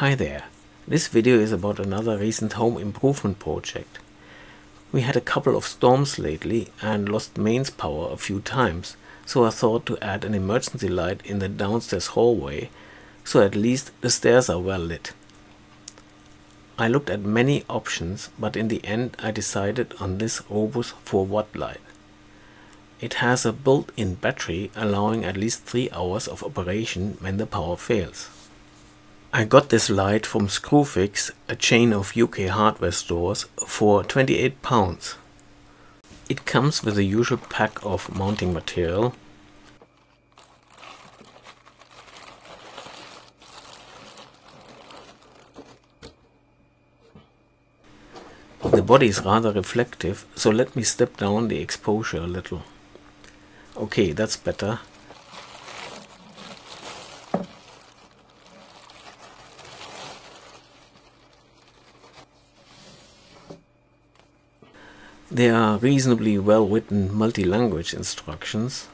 Hi there, this video is about another recent home improvement project. We had a couple of storms lately and lost mains power a few times, so I thought to add an emergency light in the downstairs hallway, so at least the stairs are well lit. I looked at many options, but in the end I decided on this ROBUS 4W light. It has a built-in battery allowing at least 3 hours of operation when the power fails. I got this light from Screwfix, a chain of UK hardware stores, for £28. It comes with the usual pack of mounting material, the body is rather reflective, so let me step down the exposure a little. Okay, that's better. There are reasonably well written multi-language instructions.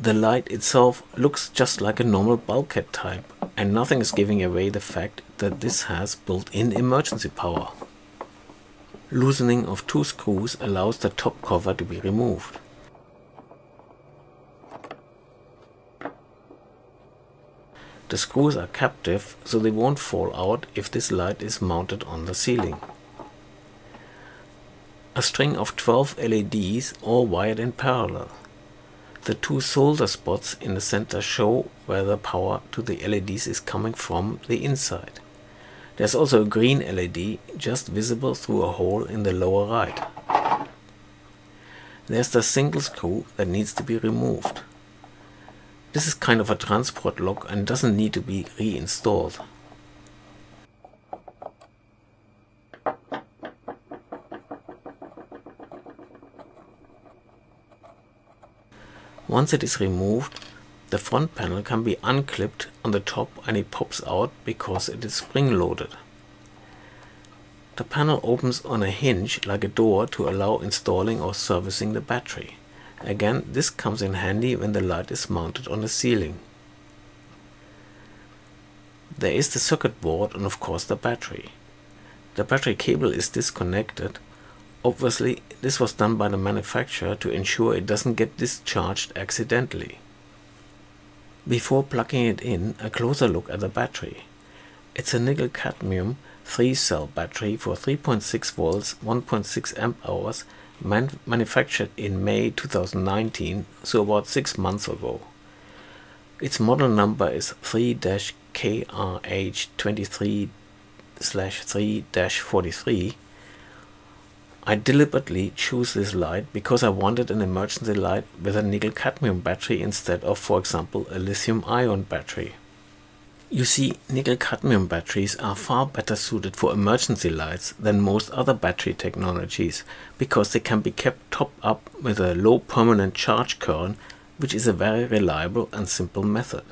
The light itself looks just like a normal bulkhead type, and nothing is giving away the fact that this has built-in emergency power. Loosening of 2 screws allows the top cover to be removed. The screws are captive, so they won't fall out if this light is mounted on the ceiling. A string of 12 LEDs, all wired in parallel. The 2 solder spots in the center show where the power to the LEDs is coming from the inside. There's also a green LED just visible through a hole in the lower right. There's the single screw that needs to be removed. This is kind of a transport lock and doesn't need to be reinstalled. Once it is removed, the front panel can be unclipped on the top and it pops out because it is spring-loaded. The panel opens on a hinge like a door to allow installing or servicing the battery. Again, this comes in handy when the light is mounted on the ceiling. There is the circuit board and of course the battery. The battery cable is disconnected. Obviously, this was done by the manufacturer to ensure it doesn't get discharged accidentally. Before plugging it in, a closer look at the battery. It's a nickel-cadmium 3-cell battery for 3.6 volts, 1.6 amp hours, manufactured in May 2019, so about 6 months ago. Its model number is 3-KRH23/3-43. I deliberately choose this light because I wanted an emergency light with a nickel-cadmium battery instead of, for example, a lithium-ion battery. You see, nickel-cadmium batteries are far better suited for emergency lights than most other battery technologies because they can be kept top up with a low permanent charge current, which is a very reliable and simple method.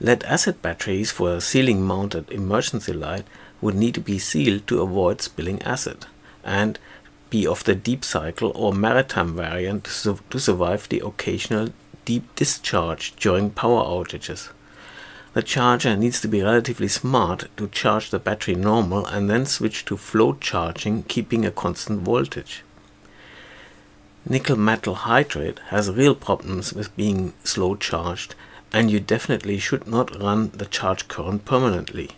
Lead-acid batteries for a ceiling-mounted emergency light would need to be sealed to avoid spilling acid and be of the deep cycle or maritime variant to survive the occasional deep discharge during power outages. The charger needs to be relatively smart to charge the battery normal and then switch to float charging, keeping a constant voltage. Nickel metal hydride has real problems with being slow charged, and you definitely should not run the charge current permanently.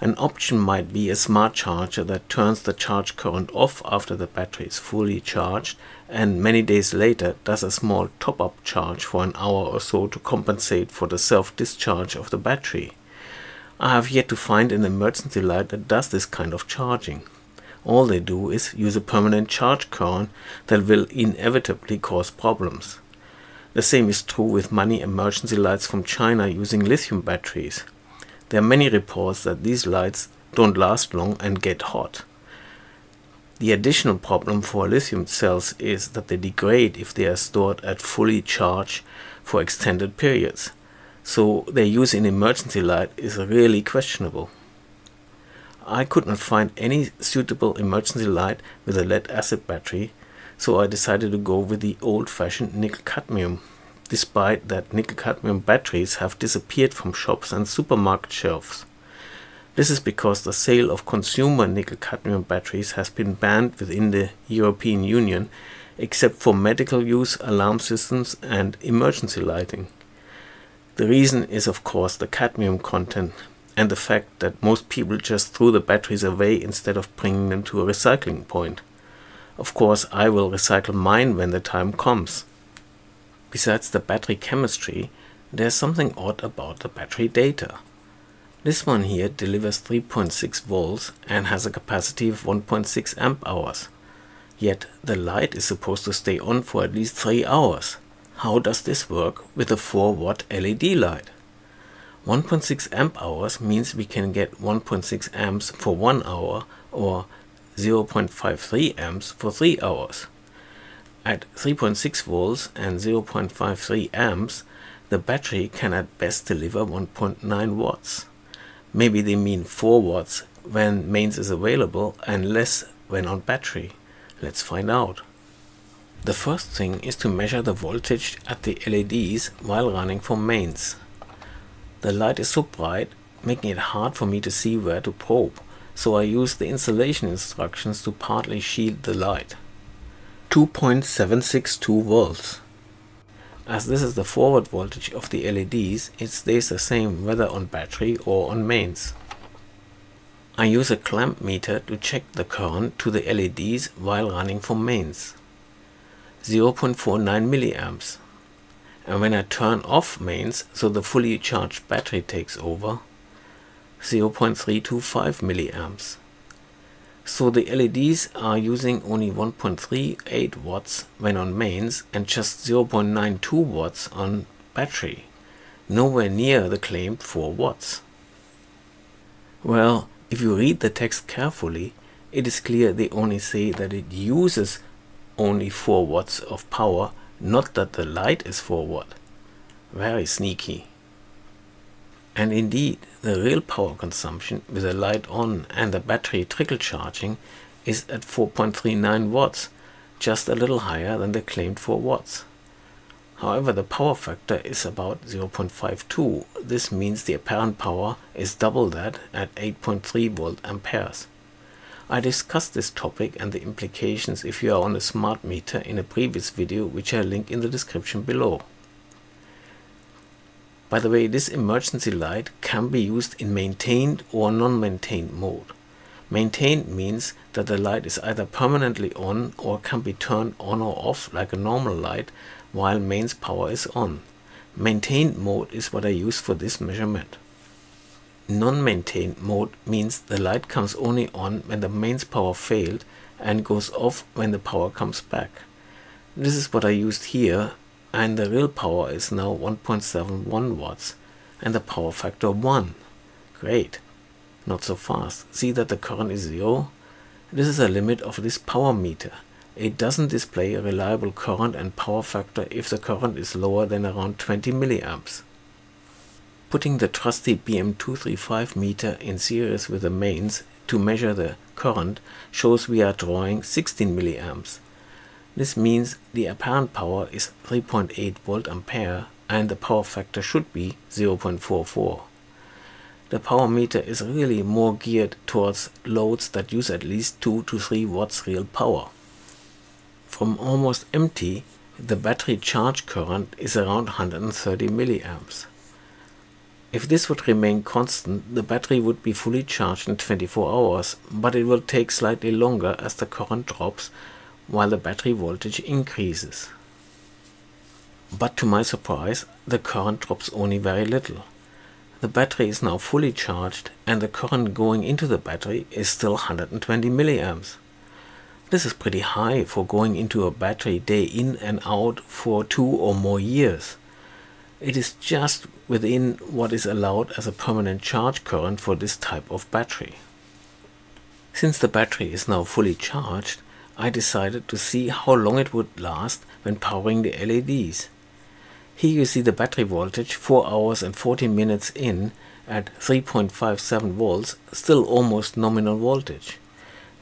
An option might be a smart charger that turns the charge current off after the battery is fully charged and many days later does a small top-up charge for an hour or so to compensate for the self-discharge of the battery. I have yet to find an emergency light that does this kind of charging. All they do is use a permanent charge current that will inevitably cause problems. The same is true with many emergency lights from China using lithium batteries. There are many reports that these lights don't last long and get hot. The additional problem for lithium cells is that they degrade if they are stored at fully charge for extended periods, so their use in emergency light is really questionable. I could not find any suitable emergency light with a lead-acid battery, so I decided to go with the old-fashioned nickel-cadmium, despite that nickel-cadmium batteries have disappeared from shops and supermarket shelves. This is because the sale of consumer nickel-cadmium batteries has been banned within the European Union, except for medical use, alarm systems and emergency lighting. The reason is of course the cadmium content and the fact that most people just threw the batteries away instead of bringing them to a recycling point. Of course I will recycle mine when the time comes. Besides the battery chemistry, there's something odd about the battery data. This one here delivers 3.6 volts and has a capacity of 1.6 amp hours. Yet the light is supposed to stay on for at least 3 hours. How does this work with a 4 watt LED light? 1.6 amp hours means we can get 1.6 amps for 1 hour or 0.53 amps for 3 hours. At 3.6 volts and 0.53 amps, the battery can at best deliver 1.9 watts. Maybe they mean 4 watts when mains is available and less when on battery. Let's find out. The first thing is to measure the voltage at the LEDs while running from mains. The light is so bright, making it hard for me to see where to probe, so I use the installation instructions to partly shield the light. 2.762 volts. As this is the forward voltage of the LEDs, it stays the same whether on battery or on mains. I use a clamp meter to check the current to the LEDs while running from mains, 0.49 milliamps. And when I turn off mains, so the fully charged battery takes over, 0.325 milliamps. So the LEDs are using only 1.38 watts when on mains and just 0.92 watts on battery, nowhere near the claimed 4 watts. Well, if you read the text carefully, it is clear they only say that it uses only 4 watts of power, not that the light is 4 watt. Very sneaky. And indeed, the real power consumption with the light on and the battery trickle charging is at 4.39 watts, just a little higher than the claimed 4 watts. However, the power factor is about 0.52. This means the apparent power is double that at 8.3 volt amperes. I discussed this topic and the implications if you are on a smart meter in a previous video, which I link in the description below. By the way, this emergency light can be used in maintained or non-maintained mode. Maintained means that the light is either permanently on or can be turned on or off like a normal light while mains power is on. Maintained mode is what I use for this measurement. Non-maintained mode means the light comes only on when the mains power failed and goes off when the power comes back. This is what I used here, and the real power is now 1.71 watts and the power factor 1. Great. Not so fast. See that the current is 0. This is the limit of this power meter. It doesn't display a reliable current and power factor if the current is lower than around 20 milliamps. Putting the trusty BM235 meter in series with the mains to measure the current shows we are drawing 16 milliamps. This means the apparent power is 3.8 volt ampere and the power factor should be 0.44. The power meter is really more geared towards loads that use at least 2 to 3 watts real power. From almost empty, the battery charge current is around 130 milliamps. If this would remain constant, the battery would be fully charged in 24 hours, but it will take slightly longer as the current drops while the battery voltage increases. But to my surprise, the current drops only very little. The battery is now fully charged and the current going into the battery is still 120 milliamps. This is pretty high for going into a battery day in and out for 2 or more years. It is just within what is allowed as a permanent charge current for this type of battery. Since the battery is now fully charged, I decided to see how long it would last when powering the LEDs. Here you see the battery voltage 4 hours and 40 minutes in at 3.57 volts, still almost nominal voltage.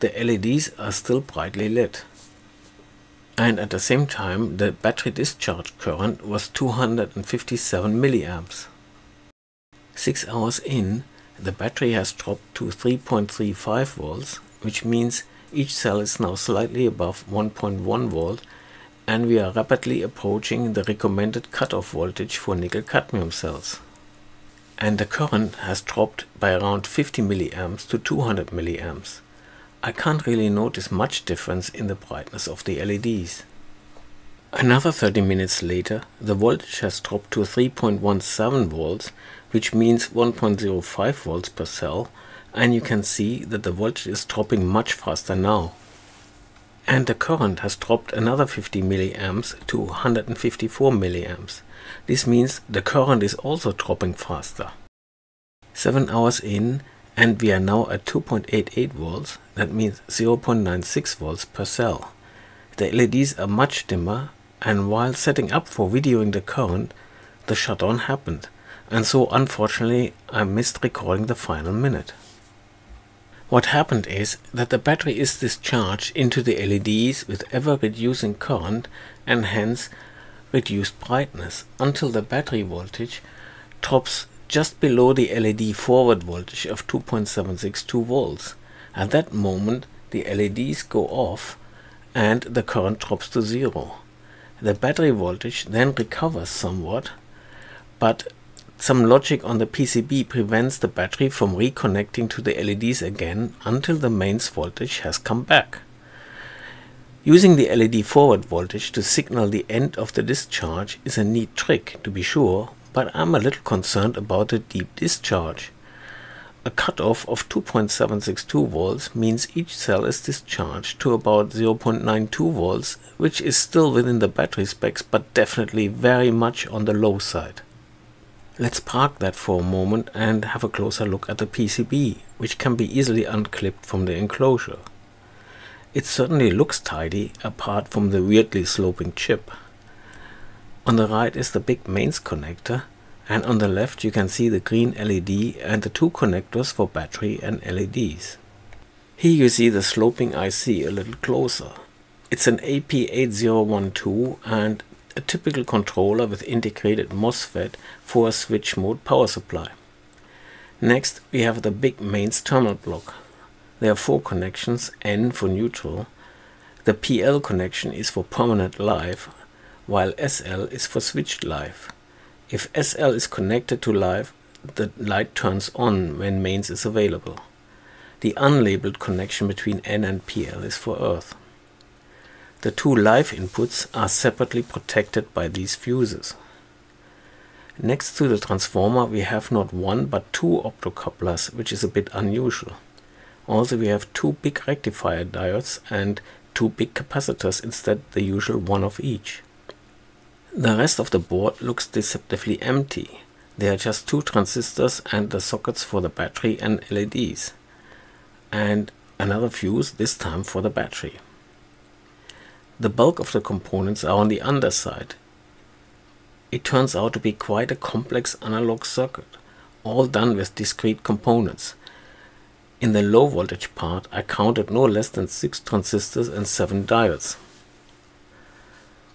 The LEDs are still brightly lit. And at the same time, the battery discharge current was 257 milliamps. 6 hours in, the battery has dropped to 3.35 volts, which means each cell is now slightly above 1.1 volt, and we are rapidly approaching the recommended cutoff voltage for nickel-cadmium cells. And the current has dropped by around 50 milliamps to 200 milliamps. I can't really notice much difference in the brightness of the LEDs. Another 30 minutes later, the voltage has dropped to 3.17 volts, which means 1.05 volts per cell, and you can see that the voltage is dropping much faster now. And the current has dropped another 50 milliamps to 154 milliamps. This means the current is also dropping faster. 7 hours in, and we are now at 2.88 volts, that means 0.96 volts per cell. The LEDs are much dimmer, and while setting up for videoing the current, the shutdown happened, and so unfortunately I missed recording the final minute. What happened is that the battery is discharged into the LEDs with ever reducing current and hence reduced brightness, until the battery voltage drops just below the LED forward voltage of 2.762 volts. At that moment, the LEDs go off and the current drops to zero. The battery voltage then recovers somewhat, but some logic on the PCB prevents the battery from reconnecting to the LEDs again until the mains voltage has come back. Using the LED forward voltage to signal the end of the discharge is a neat trick, to be sure, but I'm a little concerned about the deep discharge. A cutoff of 2.762 volts means each cell is discharged to about 0.92 volts, which is still within the battery specs, but definitely very much on the low side. Let's park that for a moment and have a closer look at the PCB, which can be easily unclipped from the enclosure. It certainly looks tidy, apart from the weirdly sloping chip. On the right is the big mains connector, and on the left you can see the green LED and the two connectors for battery and LEDs. Here you see the sloping IC a little closer. It's an AP8012 and a typical controller with integrated MOSFET for a switch mode power supply. Next we have the big mains terminal block. There are four connections, N for neutral. The PL connection is for permanent live, while SL is for switched live. If SL is connected to live, the light turns on when mains is available. The unlabeled connection between N and PL is for earth. The two live inputs are separately protected by these fuses. Next to the transformer we have not one but two optocouplers, which is a bit unusual. Also we have two big rectifier diodes and two big capacitors instead the usual one of each. The rest of the board looks deceptively empty. There are just two transistors and the sockets for the battery and LEDs. And another fuse, this time for the battery. The bulk of the components are on the underside. It turns out to be quite a complex analog circuit, all done with discrete components. In the low voltage part, I counted no less than 6 transistors and 7 diodes.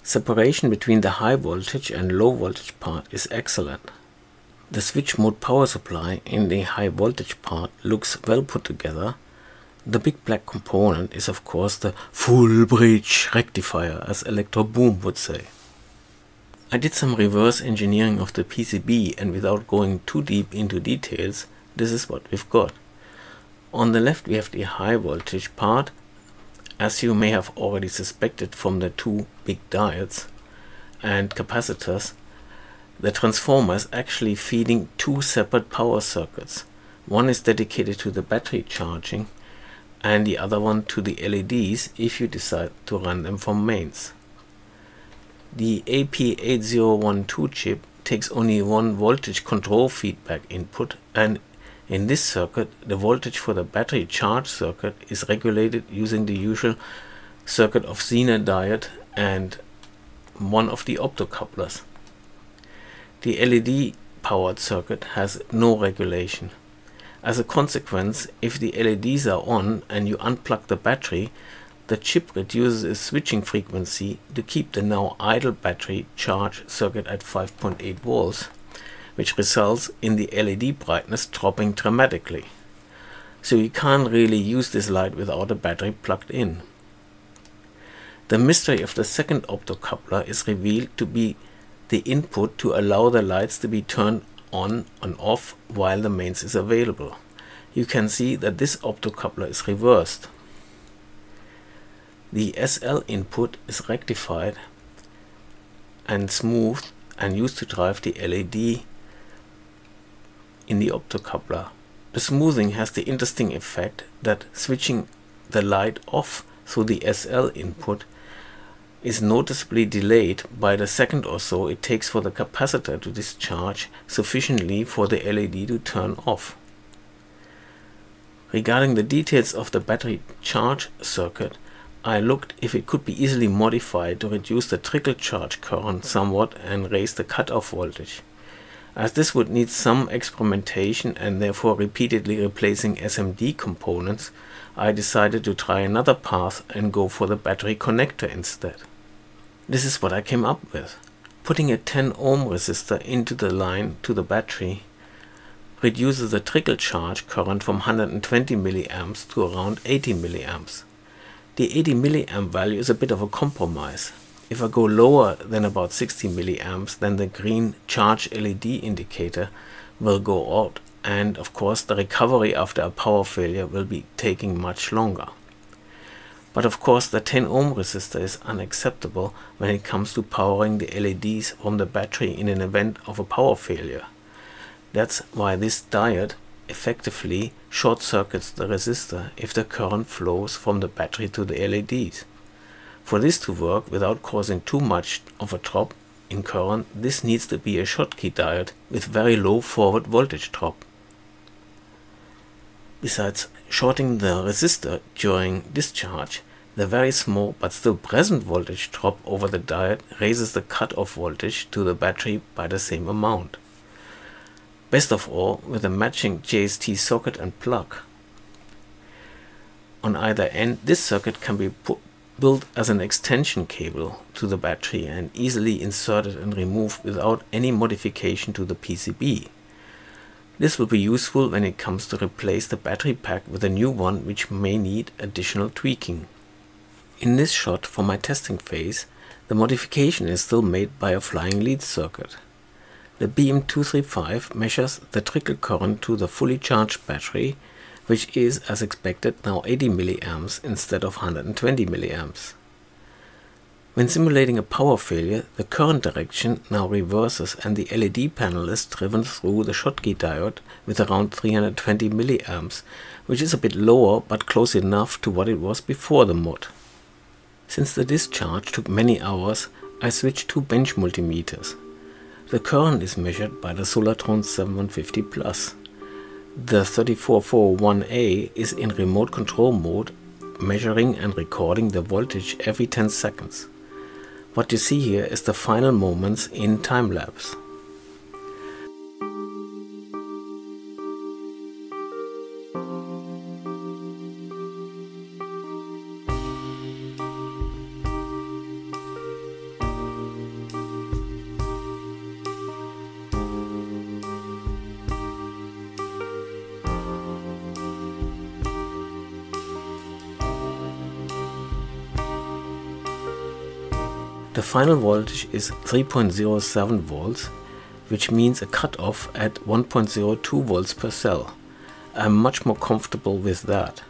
Separation between the high voltage and low voltage part is excellent. The switch mode power supply in the high voltage part looks well put together. The big black component is of course the full bridge rectifier, as Electro Boom would say. I did some reverse engineering of the PCB, and without going too deep into details, this is what we've got. On the left we have the high voltage part, as you may have already suspected from the two big diodes and capacitors. The transformer is actually feeding two separate power circuits. One is dedicated to the battery charging and the other one to the LEDs if you decide to run them from mains. The AP8012 chip takes only one voltage control feedback input, and in this circuit, the voltage for the battery charge circuit is regulated using the usual circuit of Zener diode and one of the optocouplers. The LED powered circuit has no regulation. As a consequence, if the LEDs are on and you unplug the battery, the chip reduces its switching frequency to keep the now idle battery charge circuit at 5.8 volts, which results in the LED brightness dropping dramatically. So you can't really use this light without a battery plugged in. The mystery of the second optocoupler is revealed to be the input to allow the lights to be turned on and off while the mains is available. You can see that this optocoupler is reversed. The SL input is rectified and smoothed and used to drive the LED in the optocoupler. The smoothing has the interesting effect that switching the light off through the SL input is noticeably delayed by the second or so it takes for the capacitor to discharge sufficiently for the LED to turn off. Regarding the details of the battery charge circuit, I looked if it could be easily modified to reduce the trickle charge current somewhat and raise the cutoff voltage, as this would need some experimentation and therefore repeatedly replacing SMD components. I decided to try another path and go for the battery connector instead. This is what I came up with. Putting a 10 ohm resistor into the line to the battery reduces the trickle charge current from 120 milliamps to around 80 milliamps. The 80 milliamp value is a bit of a compromise. If I go lower than about 60 milliamps, then the green charge LED indicator will go out, and of course the recovery after a power failure will be taking much longer. But of course the 10 ohm resistor is unacceptable when it comes to powering the LEDs from the battery in an event of a power failure. That's why this diode effectively short circuits the resistor if the current flows from the battery to the LEDs. For this to work without causing too much of a drop in current, this needs to be a Schottky diode with very low forward voltage drop. Besides shorting the resistor during discharge, the very small but still present voltage drop over the diode raises the cutoff voltage to the battery by the same amount. Best of all, with a matching JST socket and plug. On either end, this circuit can be built as an extension cable to the battery and easily inserted and removed without any modification to the PCB. This will be useful when it comes to replace the battery pack with a new one, which may need additional tweaking. In this shot for my testing phase, the modification is still made by a flying lead circuit. The BM235 measures the trickle current to the fully charged battery, which is, as expected, now 80 milliamps instead of 120 milliamps. When simulating a power failure, the current direction now reverses and the LED panel is driven through the Schottky diode with around 320 milliamps, which is a bit lower but close enough to what it was before the mod. Since the discharge took many hours, I switched to bench multimeters. The current is measured by the Solartron 750+. The 34401A is in remote control mode, measuring and recording the voltage every 10 seconds. What you see here is the final moments in time lapse. The final voltage is 3.07 volts, which means a cutoff at 1.02 volts per cell. I'm much more comfortable with that.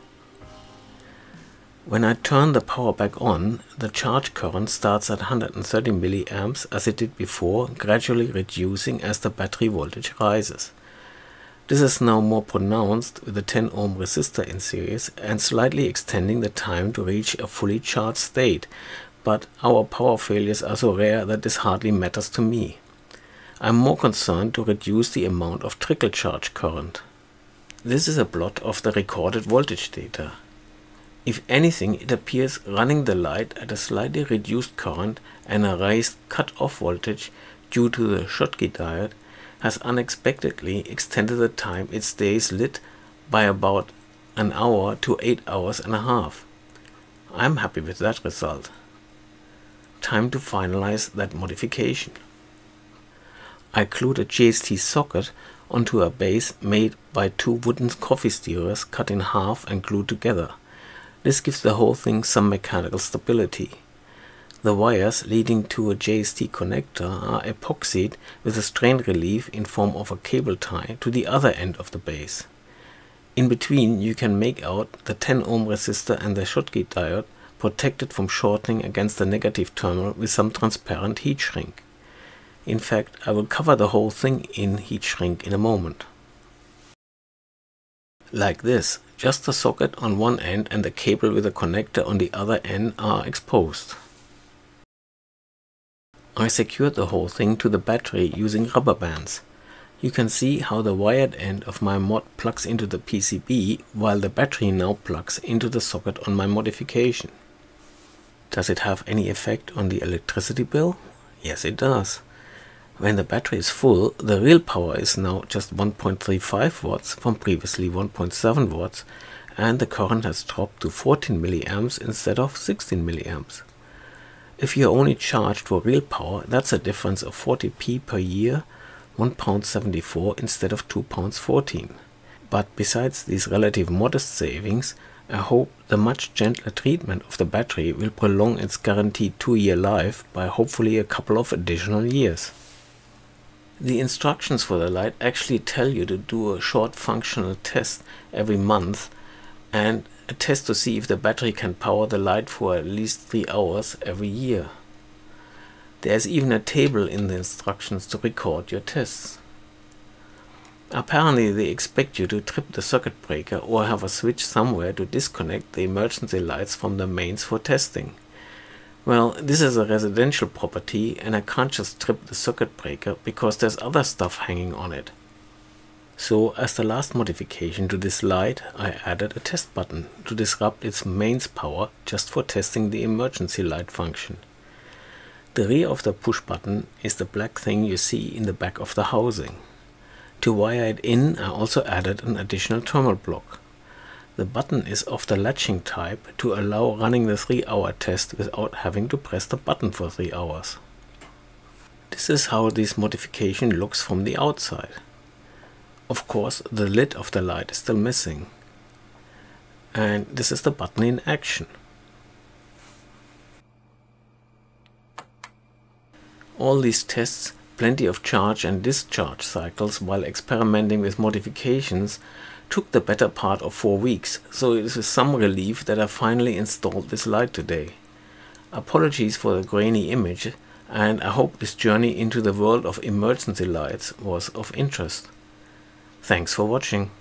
When I turn the power back on, the charge current starts at 130 milliamps as it did before, gradually reducing as the battery voltage rises. This is now more pronounced with the 10 ohm resistor in series and slightly extending the time to reach a fully charged state. But our power failures are so rare that this hardly matters to me. I'm more concerned to reduce the amount of trickle charge current. This is a plot of the recorded voltage data. If anything, it appears running the light at a slightly reduced current and a raised cut-off voltage due to the Schottky diode has unexpectedly extended the time it stays lit by about an hour to 8.5 hours. I'm happy with that result. Time to finalize that modification. I glued a JST socket onto a base made by two wooden coffee stirrers cut in half and glued together. This gives the whole thing some mechanical stability. The wires leading to a JST connector are epoxied with a strain relief in form of a cable tie to the other end of the base. In between you can make out the 10 ohm resistor and the Schottky diode protected from shorting against the negative terminal with some transparent heat shrink. In fact, I will cover the whole thing in heat shrink in a moment. Like this, just the socket on one end and the cable with a connector on the other end are exposed. I secured the whole thing to the battery using rubber bands. You can see how the wired end of my mod plugs into the PCB while the battery now plugs into the socket on my modification. Does it have any effect on the electricity bill? Yes, it does. When the battery is full, the real power is now just 1.35 watts from previously 1.7 watts, and the current has dropped to 14 milliamps instead of 16 milliamps. If you are only charged for real power, that's a difference of 40p per year, £1.74 instead of £2.14. But besides these relative modest savings, I hope the much gentler treatment of the battery will prolong its guaranteed 2-year life by hopefully a couple of additional years. The instructions for the light actually tell you to do a short functional test every month and a test to see if the battery can power the light for at least 3 hours every year. There is even a table in the instructions to record your tests. Apparently they expect you to trip the circuit breaker or have a switch somewhere to disconnect the emergency lights from the mains for testing. Well, this is a residential property and I can't just trip the circuit breaker because there's other stuff hanging on it. So as the last modification to this light, I added a test button to disrupt its mains power just for testing the emergency light function. The rear of the push button is the black thing you see in the back of the housing. To wire it in, I also added an additional terminal block. The button is of the latching type to allow running the 3-hour test without having to press the button for 3 hours. This is how this modification looks from the outside. Of course, the lid of the light is still missing. And this is the button in action. All these tests, plenty of charge and discharge cycles while experimenting with modifications, took the better part of 4 weeks, so it is some relief that I finally installed this light today. Apologies for the grainy image, and I hope this journey into the world of emergency lights was of interest. Thanks for watching.